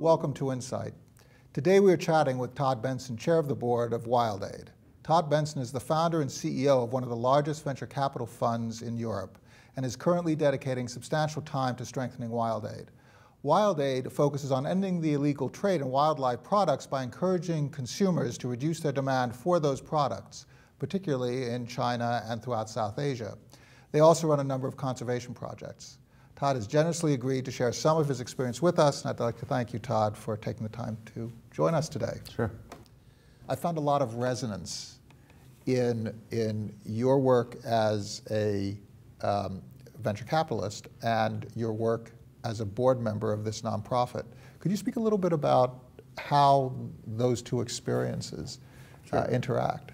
Welcome to Insight. Today we are chatting with Tod Benson, Chair of the Board of WildAid. Tod Benson is the founder and CEO of one of the largest venture capital funds in Europe and is currently dedicating substantial time to strengthening WildAid. WildAid focuses on ending the illegal trade in wildlife products by encouraging consumers to reduce their demand for those products, particularly in China and throughout South Asia. They also run a number of conservation projects. Tod has generously agreed to share some of his experience with us, and I'd like to thank you, Tod, for taking the time to join us today. Sure. I found a lot of resonance in your work as a venture capitalist and your work as a board member of this nonprofit. Could you speak a little bit about how those two experiences interact?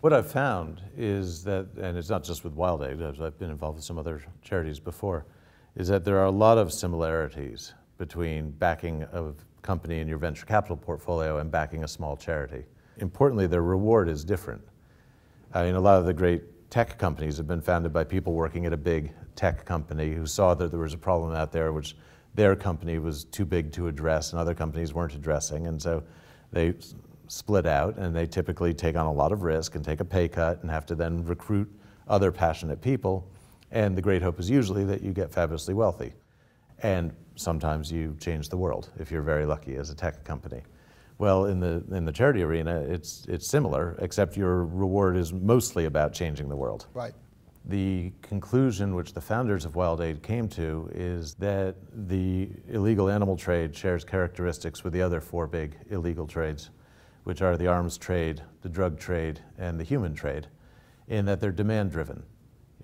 What I've found is that, and it's not just with WildAid, I've been involved with some other charities before, is that there are a lot of similarities between backing a company in your venture capital portfolio and backing a small charity. Importantly, their reward is different. I mean, a lot of the great tech companies have been founded by people working at a big tech company who saw that there was a problem out there which their company was too big to address and other companies weren't addressing, and so they split out, and they typically take on a lot of risk and take a pay cut and have to then recruit other passionate people. And the great hope is usually that you get fabulously wealthy. And sometimes you change the world if you're very lucky as a tech company. Well, in the charity arena, it's similar, except your reward is mostly about changing the world. Right. The conclusion which the founders of WildAid came to is that the illegal animal trade shares characteristics with the other four big illegal trades, which are the arms trade, the drug trade, and the human trade, in that they're demand-driven.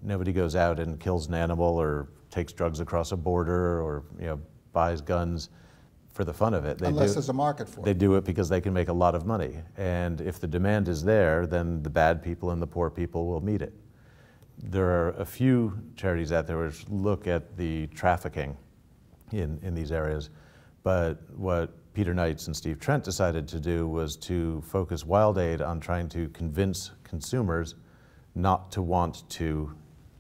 Nobody goes out and kills an animal or takes drugs across a border or, you know, buys guns for the fun of it. Unless there's a market for it. They do it because they can make a lot of money. And if the demand is there, then the bad people and the poor people will meet it. There are a few charities out there which look at the trafficking in these areas, but what Peter Knights and Steve Trent decided to do was to focus WildAid on trying to convince consumers not to want to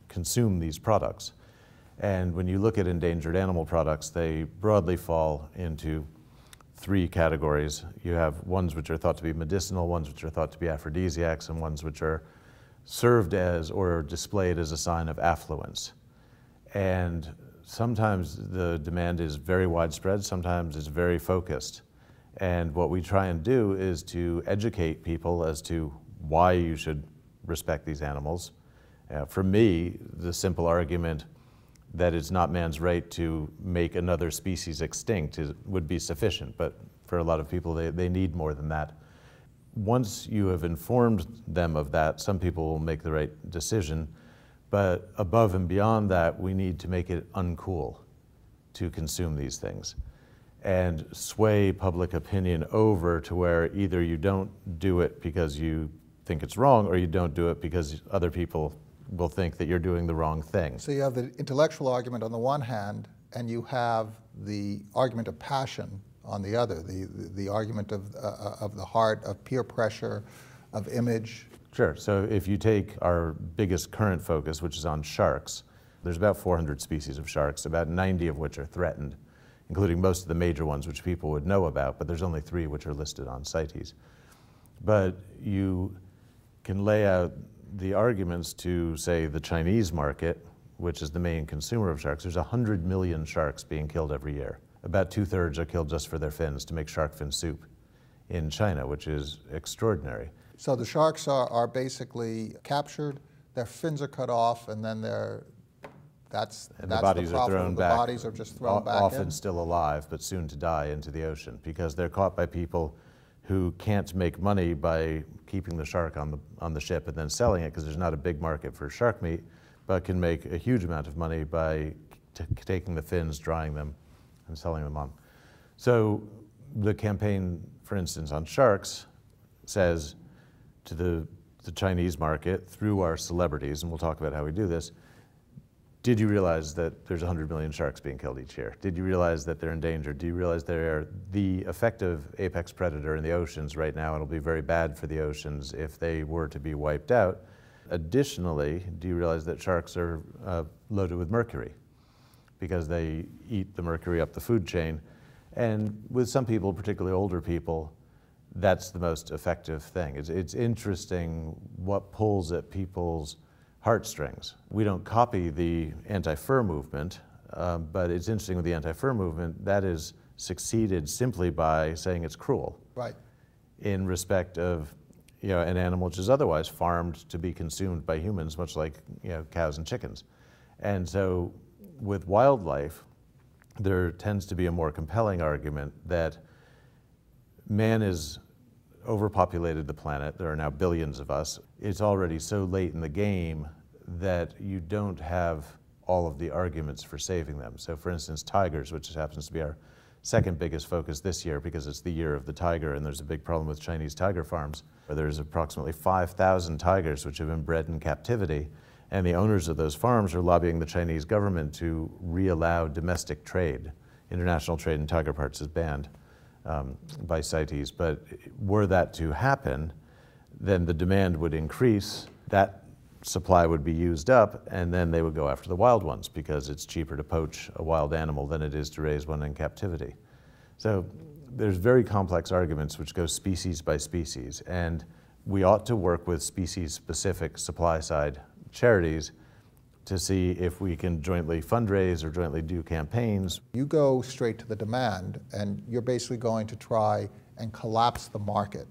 consume these products. And when you look at endangered animal products, they broadly fall into three categories. You have ones which are thought to be medicinal, ones which are thought to be aphrodisiacs, and ones which are served as or displayed as a sign of affluence. And sometimes the demand is very widespread, sometimes it's very focused. And what we try and do is to educate people as to why you should respect these animals. For me, the simple argument that it's not man's right to make another species extinct would be sufficient, but for a lot of people, they need more than that. Once you have informed them of that, some people will make the right decision. But above and beyond that, we need to make it uncool to consume these things and sway public opinion over to where either you don't do it because you think it's wrong, or you don't do it because other people will think that you're doing the wrong thing. So you have the intellectual argument on the one hand, and you have the argument of passion on the other, the argument of the heart, of peer pressure, of image. Sure. So if you take our biggest current focus, which is on sharks, there's about 400 species of sharks, about 90 of which are threatened, including most of the major ones which people would know about, but there's only 3 which are listed on CITES. But you can lay out the arguments to, say, the Chinese market, which is the main consumer of sharks. There's 100 million sharks being killed every year. About 2/3 are killed just for their fins to make shark fin soup in China, which is extraordinary. So the sharks are basically captured, their fins are cut off, and then the bodies are just thrown back in. Often still alive, but soon to die into the ocean, because they're caught by people who can't make money by keeping the shark on the ship and then selling it, because there's not a big market for shark meat, but can make a huge amount of money by taking the fins, drying them, and selling them on. So the campaign, for instance, on sharks says, to the Chinese market through our celebrities, and we'll talk about how we do this, did you realize that there's 100 million sharks being killed each year? Did you realize that they're endangered? Do you realize they're the effective apex predator in the oceans right now? It'll be very bad for the oceans if they were to be wiped out. Additionally, do you realize that sharks are loaded with mercury because they eat the mercury up the food chain? And with some people, particularly older people, that's the most effective thing. It's interesting what pulls at people's heartstrings. We don't copy the anti-fur movement, but it's interesting with the anti-fur movement, that is succeeded simply by saying it's cruel. Right. In respect of, you know, an animal which is otherwise farmed to be consumed by humans, much like, you know, cows and chickens. And so with wildlife, there tends to be a more compelling argument that man has overpopulated the planet. There are now billions of us. It's already so late in the game that you don't have all of the arguments for saving them. So for instance, tigers, which happens to be our second biggest focus this year because it's the year of the tiger, and there's a big problem with Chinese tiger farms where there's approximately 5,000 tigers which have been bred in captivity, and the owners of those farms are lobbying the Chinese government to re-allow domestic trade. International trade in tiger parts is banned by CITES, but were that to happen, then the demand would increase, that supply would be used up, and then they would go after the wild ones because it's cheaper to poach a wild animal than it is to raise one in captivity. So there's very complex arguments which go species by species, and we ought to work with species-specific supply-side charities to see if we can jointly fundraise or jointly do campaigns. You go straight to the demand, and you're basically going to try and collapse the market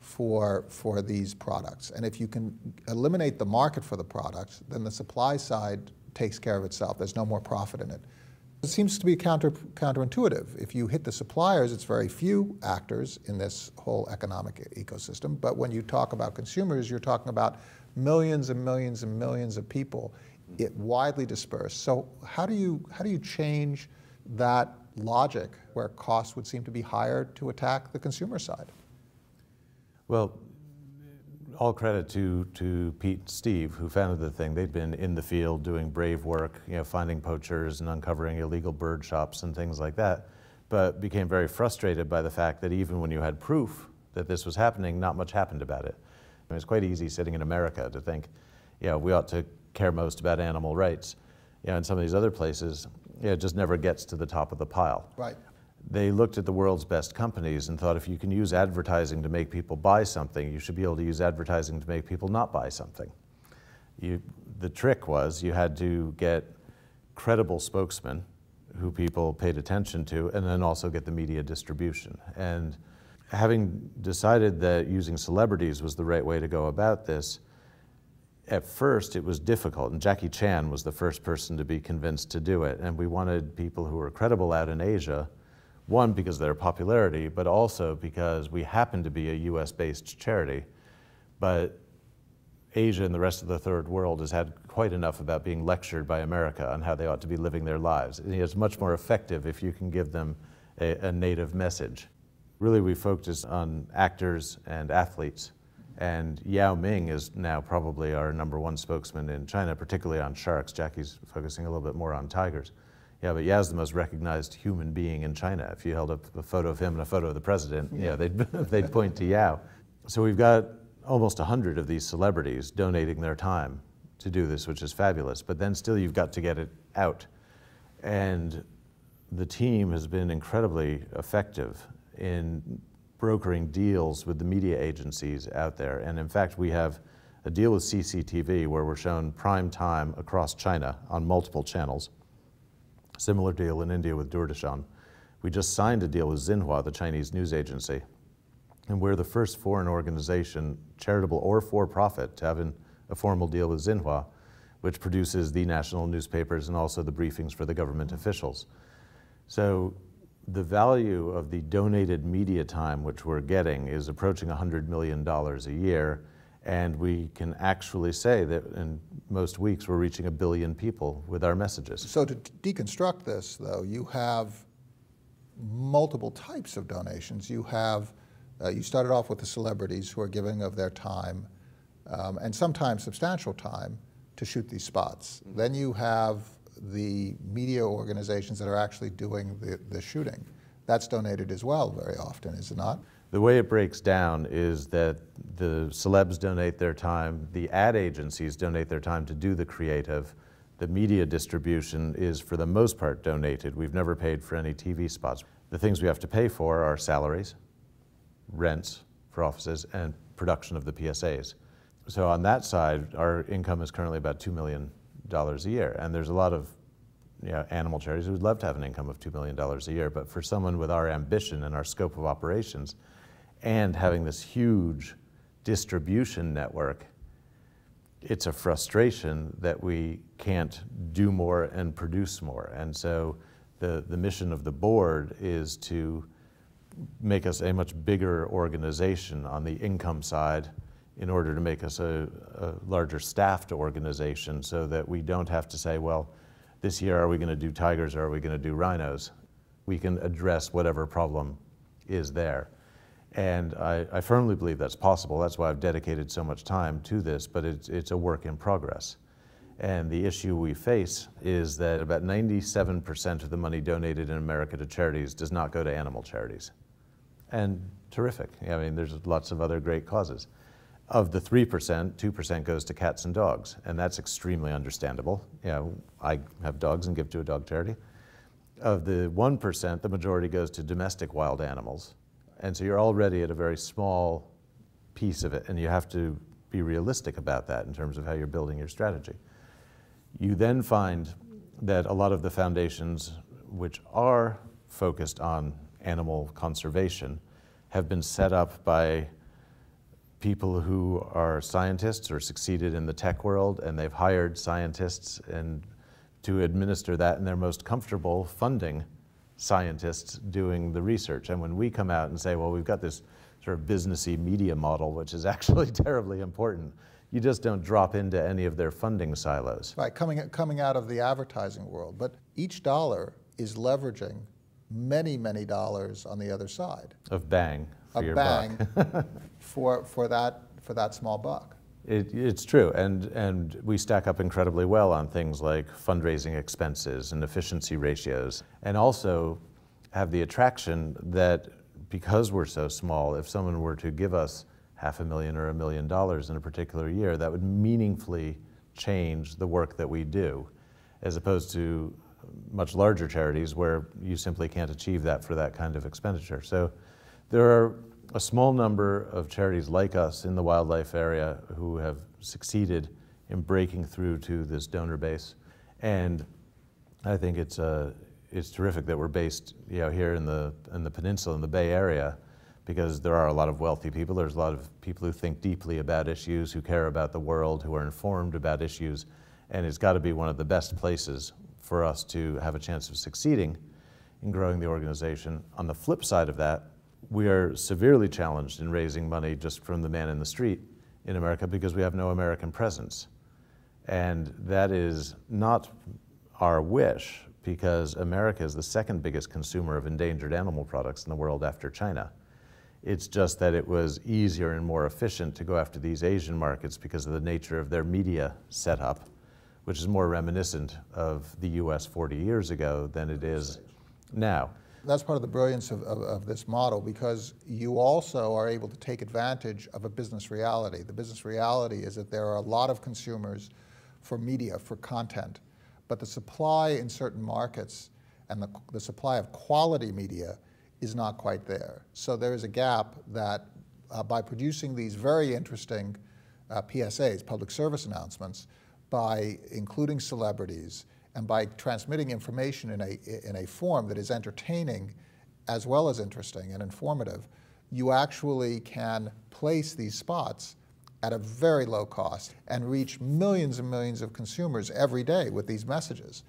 for these products. And if you can eliminate the market for the products, then the supply side takes care of itself. There's no more profit in it. It seems to be counterintuitive. If you hit the suppliers, it's very few actors in this whole economic ecosystem. But when you talk about consumers, you're talking about millions and millions and millions of people. It widely dispersed. So how do you change that logic where costs would seem to be higher to attack the consumer side? Well, all credit to Pete and Steve, who founded the thing. They'd been in the field doing brave work, you know, finding poachers and uncovering illegal bird shops and things like that, but became very frustrated by the fact that even when you had proof that this was happening, not much happened about it. I mean, it's quite easy sitting in America to think, you know, we ought to care most about animal rights. You know, in some of these other places, you know, it just never gets to the top of the pile. Right. They looked at the world's best companies and thought, if you can use advertising to make people buy something, you should be able to use advertising to make people not buy something. The trick was you had to get credible spokesmen who people paid attention to, and then also get the media distribution. And having decided that using celebrities was the right way to go about this, at first it was difficult, and Jackie Chan was the first person to be convinced to do it. And we wanted people who were credible out in Asia, one, because of their popularity, but also because we happen to be a US-based charity. But Asia and the rest of the third world has had quite enough about being lectured by America on how they ought to be living their lives. It's much more effective if you can give them a native message. Really, we focused on actors and athletes. And Yao Ming is now probably our #1 spokesman in China, particularly on sharks. Jackie's focusing a little bit more on tigers. Yeah, but Yao's the most recognized human being in China. If you held up a photo of him and a photo of the president, yeah, they'd point to Yao. So we've got almost 100 of these celebrities donating their time to do this, which is fabulous. But then still, you've got to get it out. And the team has been incredibly effective in brokering deals with the media agencies out there. And in fact, we have a deal with CCTV where we're shown prime time across China on multiple channels. Similar deal in India with Doordarshan. We just signed a deal with Xinhua, the Chinese news agency, and we're the first foreign organization, charitable or for-profit, to have a formal deal with Xinhua, which produces the national newspapers and also the briefings for the government officials. So the value of the donated media time which we're getting is approaching $100 million a year, and we can actually say that in most weeks we're reaching 1 billion people with our messages. So to deconstruct this, though, you have multiple types of donations. You have, you started off with the celebrities who are giving of their time, and sometimes substantial time, to shoot these spots. Then you have the media organizations that are actually doing the shooting. That's donated as well very often, is it not? The way it breaks down is that the celebs donate their time, the ad agencies donate their time to do the creative, the media distribution is for the most part donated. We've never paid for any TV spots. The things we have to pay for are salaries, rents for offices, and production of the PSAs. So on that side, our income is currently about $2 million a year. And there's a lot of animal charities who would love to have an income of $2 million a year. But for someone with our ambition and our scope of operations and having this huge distribution network, it's a frustration that we can't do more and produce more. And so the mission of the board is to make us a much bigger organization on the income side in order to make us a larger staffed organization so that we don't have to say, well, this year are we going to do tigers or are we going to do rhinos? We can address whatever problem is there. And I firmly believe that's possible. That's why I've dedicated so much time to this, but it's a work in progress. And the issue we face is that about 97% of the money donated in America to charities does not go to animal charities. And terrific. I mean, there's lots of other great causes. Of the 3%, 2% goes to cats and dogs, and that's extremely understandable. I have dogs and give to a dog charity. Of the 1%, the majority goes to domestic wild animals. And so you're already at a very small piece of it, and you have to be realistic about that in terms of how you're building your strategy. You then find that a lot of the foundations which are focused on animal conservation have been set up by people who are scientists or succeeded in the tech world, and they've hired scientists and to administer that, and they're most comfortable funding scientists doing the research. And when we come out and say, well, we've got this sort of businessy media model, which is actually terribly important, you just don't drop into any of their funding silos. Right, coming out of the advertising world. But each dollar is leveraging many, many dollars on the other side. Of bang for your bang buck. for that small buck. It's true, and we stack up incredibly well on things like fundraising expenses and efficiency ratios, and also have the attraction that because we're so small, if someone were to give us $500,000 or $1 million in a particular year, that would meaningfully change the work that we do, as opposed to much larger charities where you simply can't achieve that for that kind of expenditure. So there are a small number of charities like us in the wildlife area who have succeeded in breaking through to this donor base, and I think it's terrific that we're based here in the peninsula, in the Bay Area, because there are a lot of wealthy people. There's a lot of people who think deeply about issues, who care about the world, who are informed about issues, and it's got to be one of the best places for us to have a chance of succeeding in growing the organization. On the flip side of that, we are severely challenged in raising money just from the man in the street in America because we have no American presence. And that is not our wish, because America is the second biggest consumer of endangered animal products in the world after China. It's just that it was easier and more efficient to go after these Asian markets because of the nature of their media setup, which is more reminiscent of the US 40 years ago than it is now. That's part of the brilliance of this model, because you also are able to take advantage of a business reality. The business reality is that there are a lot of consumers for media, for content, but the supply in certain markets and the supply of quality media is not quite there. So there is a gap that by producing these very interesting PSAs, public service announcements, by including celebrities, and by transmitting information in a form that is entertaining as well as interesting and informative, you actually can place these spots at a very low cost and reach millions and millions of consumers every day with these messages.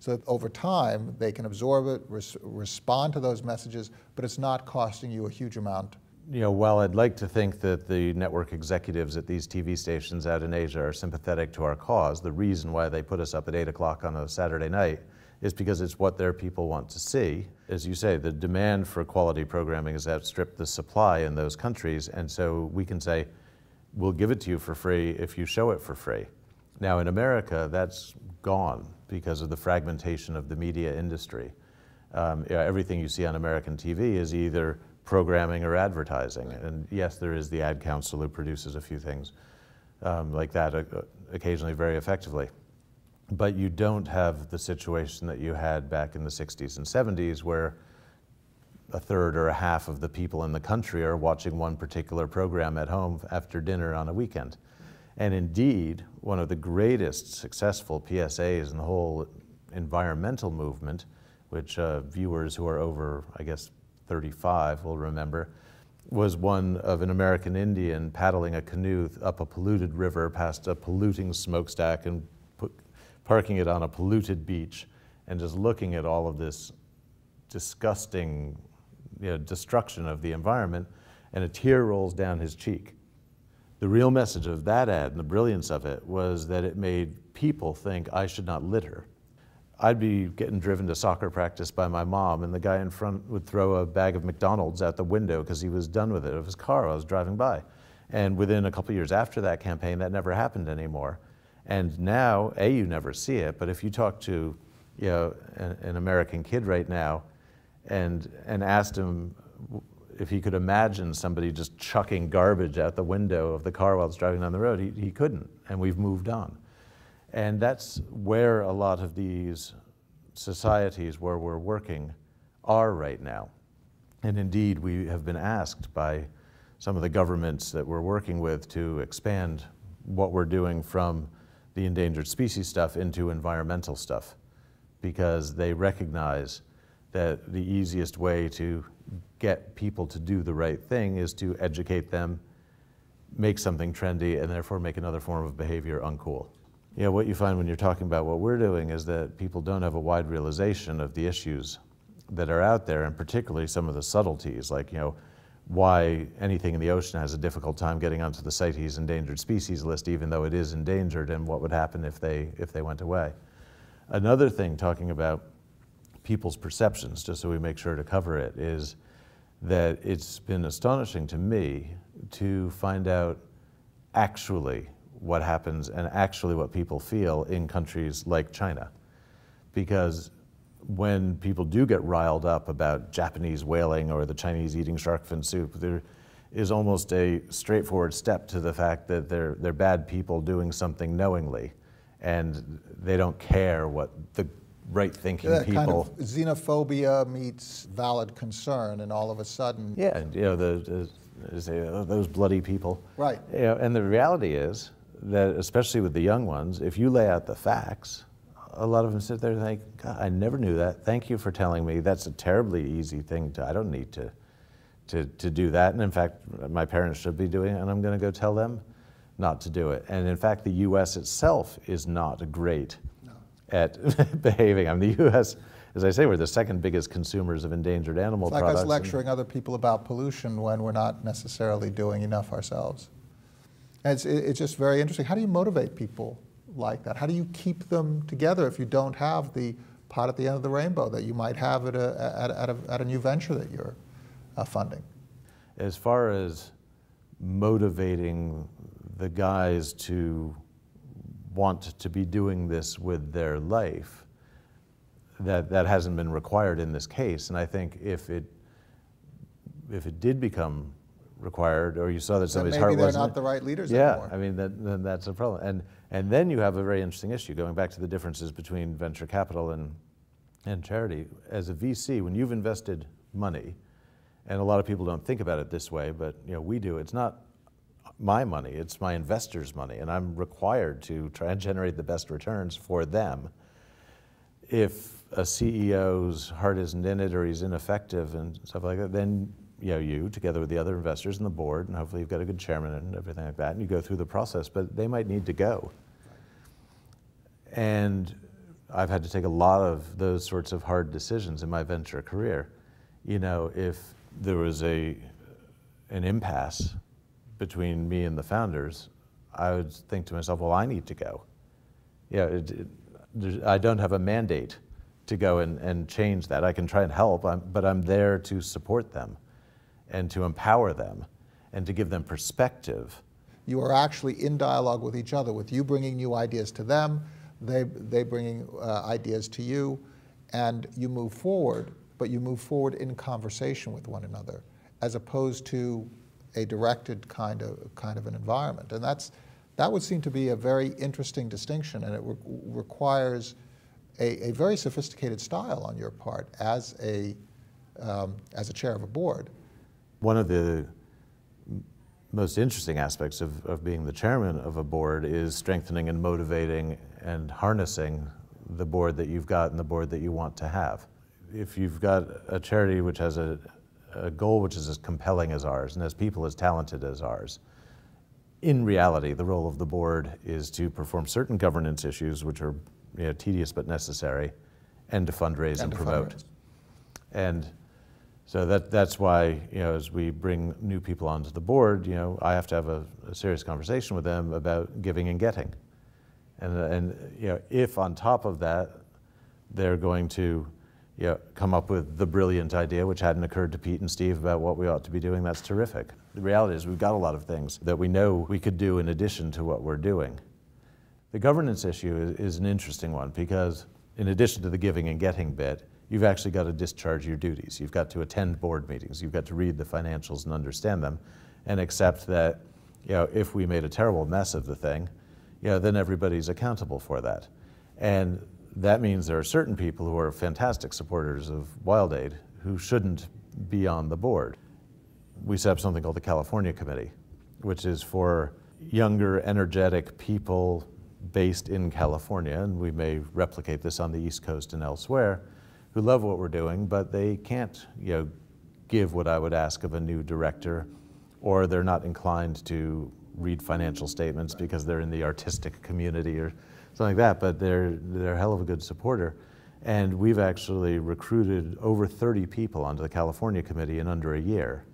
So that over time, they can absorb it, respond to those messages, but it's not costing you a huge amount. While I'd like to think that the network executives at these TV stations out in Asia are sympathetic to our cause, the reason why they put us up at 8 o'clock on a Saturday night is because it's what their people want to see. As you say, the demand for quality programming has outstripped the supply in those countries, and so we can say, we'll give it to you for free if you show it for free. Now in America, that's gone because of the fragmentation of the media industry. Everything you see on American TV is either programming or advertising. And yes, there is the Ad Council who produces a few things like that occasionally very effectively. But you don't have the situation that you had back in the 60s and 70s where a third or a half of the people in the country are watching one particular program at home after dinner on a weekend. And indeed, one of the greatest successful PSAs in the whole environmental movement, which viewers who are over, I guess, 35 will remember, was one of an American Indian paddling a canoe up a polluted river past a polluting smokestack and parking it on a polluted beach and just looking at all of this disgusting, you know, destruction of the environment, and a tear rolls down his cheek. The real message of that ad and the brilliance of it was that it made people think I should not litter. I'd be getting driven to soccer practice by my mom, and the guy in front would throw a bag of McDonald's out the window because he was done with it of his car while I was driving by. And within a couple years after that campaign, that never happened anymore. And now, A, you never see it, but if you talk to, you know, an American kid right now and asked him if he could imagine somebody just chucking garbage out the window of the car while it's driving down the road, he couldn't, and we've moved on. And that's where a lot of these societies where we're working are right now. And indeed, we have been asked by some of the governments that we're working with to expand what we're doing from the endangered species stuff into environmental stuff, because they recognize that the easiest way to get people to do the right thing is to educate them, make something trendy, and therefore make another form of behavior uncool. Yeah, you know, what you find when you're talking about what we're doing is that people don't have a wide realization of the issues that are out there, and particularly some of the subtleties, like, you know, why anything in the ocean has a difficult time getting onto the CITES endangered species list, even though it is endangered, and what would happen if they went away. Another thing, talking about people's perceptions, just so we make sure to cover it, is that it's been astonishing to me to find out actually what happens and actually what people feel in countries like China. Because when people do get riled up about Japanese whaling or the Chinese eating shark fin soup, there is almost a straightforward step to the fact that they're bad people doing something knowingly, and they don't care what the right-thinking people. Kind of xenophobia meets valid concern, and all of a sudden. Yeah, and, you know, those bloody people. Right. You know, and the reality is that, especially with the young ones, if you lay out the facts, a lot of them sit there and think, God, I never knew that. Thank you for telling me. That's a terribly easy thing to, I don't need to do that. And in fact, my parents should be doing it, and I'm going to go tell them not to do it. And in fact, the U.S. itself is not great at behaving. I mean, the U.S., as I say, we're the second biggest consumers of endangered animal products. It's like us lecturing other people about pollution when we're not necessarily doing enough ourselves. And it's just very interesting. How do you motivate people like that? How do you keep them together if you don't have the pot at the end of the rainbow that you might have at a new venture that you're funding? As far as motivating the guys to want to be doing this with their life, that hasn't been required in this case. And I think if it did become required, or you saw that somebody's heart wasn't, maybe they're not the right leaders anymore. Yeah, I mean, then that's a problem. And then you have a very interesting issue, going back to the differences between venture capital and charity. As a VC, when you've invested money, and a lot of people don't think about it this way, but, you know, we do, it's not my money, it's my investors' money, and I'm required to try and generate the best returns for them. If a CEO's heart isn't in it, or he's ineffective and stuff like that, then, you know, you, together with the other investors and the board, and hopefully you've got a good chairman and everything like that, and you go through the process, but they might need to go. And I've had to take a lot of those sorts of hard decisions in my venture career. You know, if there was an impasse between me and the founders, I would think to myself, well, I need to go. Yeah, I don't have a mandate to go and change that. I can try and help, but I'm there to support them and to empower them and to give them perspective. You are actually in dialogue with each other, with you bringing new ideas to them, they bringing ideas to you, and you move forward, but you move forward in conversation with one another, as opposed to a directed kind of an environment. And that would seem to be a very interesting distinction, and it requires a very sophisticated style on your part as a as a chair of a board. One of the most interesting aspects of being the chairman of a board is strengthening and motivating and harnessing the board that you've got and the board that you want to have. If you've got a charity which has a goal which is as compelling as ours and has people as talented as ours, in reality, the role of the board is to perform certain governance issues which are tedious but necessary, and to fundraise and to promote. And so that's why, as we bring new people onto the board, I have to have a serious conversation with them about giving and getting. And if on top of that, they're going to come up with the brilliant idea which hadn't occurred to Pete and Steve about what we ought to be doing, that's terrific. The reality is we've got a lot of things that we know we could do in addition to what we're doing. The governance issue is an interesting one because in addition to the giving and getting bit, you've actually got to discharge your duties. You've got to attend board meetings. You've got to read the financials and understand them and accept that, if we made a terrible mess of the thing, then everybody's accountable for that. And that means there are certain people who are fantastic supporters of WildAid who shouldn't be on the board. We set up something called the California Committee, which is for younger, energetic people based in California, and we may replicate this on the East Coast and elsewhere, who love what we're doing, but they can't, give what I would ask of a new director, or they're not inclined to read financial statements because they're in the artistic community or something like that, but they're a hell of a good supporter. And we've actually recruited over 30 people onto the California Committee in under a year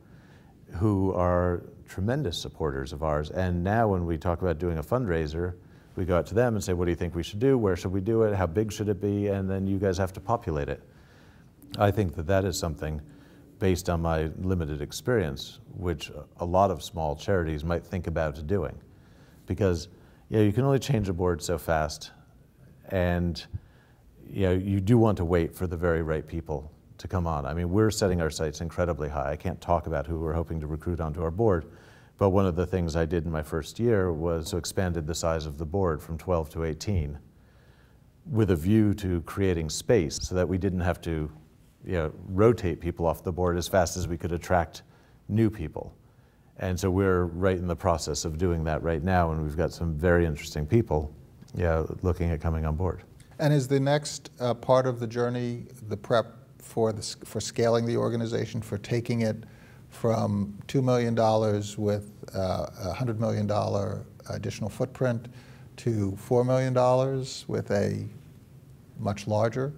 who are tremendous supporters of ours. And now when we talk about doing a fundraiser, we go out to them and say, what do you think we should do? Where should we do it? How big should it be? And then you guys have to populate it. I think that that is something, based on my limited experience, which a lot of small charities might think about doing. Because you can only change a board so fast, and you do want to wait for the very right people to come on. I mean, we're setting our sights incredibly high. I can't talk about who we're hoping to recruit onto our board, but one of the things I did in my first year was to expanded the size of the board from 12 to 18. With a view to creating space so that we didn't have to rotate people off the board as fast as we could attract new people. And so we're right in the process of doing that right now, and we've got some very interesting people looking at coming on board. And is the next part of the journey the prep for scaling the organization, for taking it from $2 million with a $100 million additional footprint to $4 million with a much larger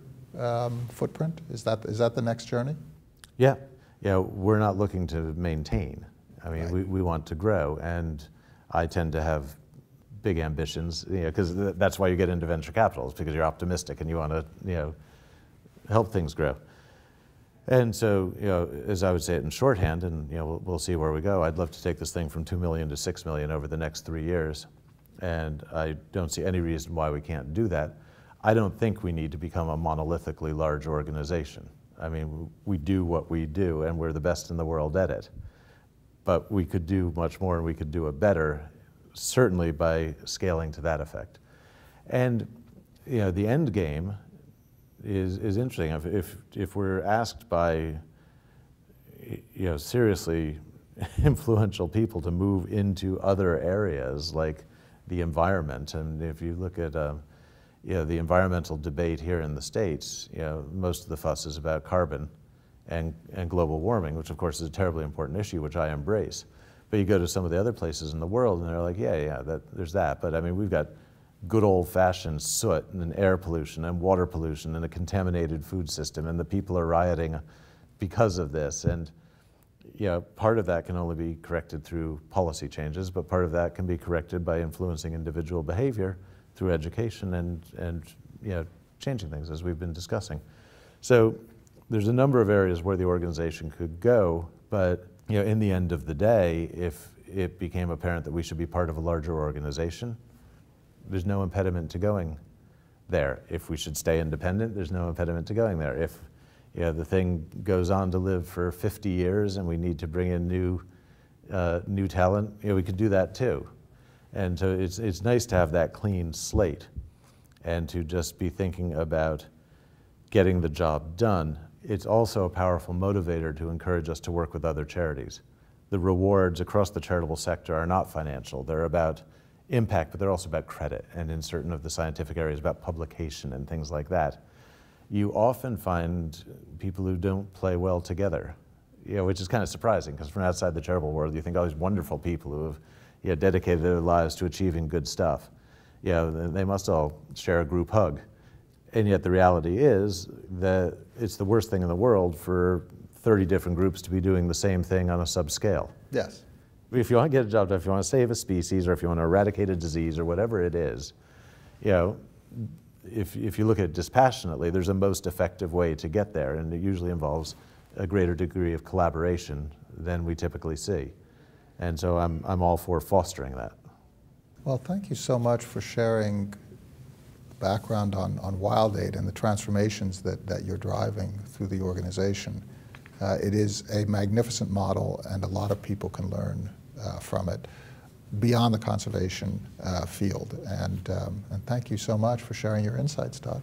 footprint? Is that the next journey? Yeah. We're not looking to maintain. I mean, right. we want to grow, and I tend to have big ambitions, because that's why you get into venture capital, is because you're optimistic and you want to, help things grow. And so, as I would say it in shorthand, and we'll see where we go, I'd love to take this thing from 2 million to 6 million over the next 3 years. And I don't see any reason why we can't do that. I don't think we need to become a monolithically large organization. I mean, we do what we do, and we're the best in the world at it. But we could do much more, and we could do it better, certainly by scaling to that effect. And the end game is interesting. If we're asked by seriously influential people to move into other areas like the environment, and if you look at the environmental debate here in the States, most of the fuss is about carbon and global warming, which of course is a terribly important issue, which I embrace. But you go to some of the other places in the world and they're like, there's that. But I mean, we've got good old-fashioned soot and air pollution and water pollution and a contaminated food system, and the people are rioting because of this. And part of that can only be corrected through policy changes, but part of that can be corrected by influencing individual behavior through education and changing things, as we've been discussing. So there's a number of areas where the organization could go, but in the end of the day, if it became apparent that we should be part of a larger organization, there's no impediment to going there. If we should stay independent, there's no impediment to going there. If the thing goes on to live for 50 years and we need to bring in new talent, we could do that too. And so it's nice to have that clean slate and to just be thinking about getting the job done it's also a powerful motivator to encourage us to work with other charities. The rewards across the charitable sector are not financial. They're about impact, but they're also about credit, and in certain of the scientific areas about publication and things like that. You often find people who don't play well together, you know, which is kind of surprising, because from outside the charitable world, you think all these wonderful people who have, you know, dedicated their lives to achieving good stuff. You know, they must all share a group hug. And yet the reality is that it's the worst thing in the world for 30 different groups to be doing the same thing on a subscale. Yes. If you want to get a job done, if you want to save a species, or if you want to eradicate a disease, or whatever it is, you know, if you look at it dispassionately, there's a most effective way to get there, and it usually involves a greater degree of collaboration than we typically see. And so I'm all for fostering that. Well, thank you so much for sharing background on WildAid and the transformations that you're driving through the organization. It is a magnificent model, and a lot of people can learn from it beyond the conservation field. And thank you so much for sharing your insights, Tod.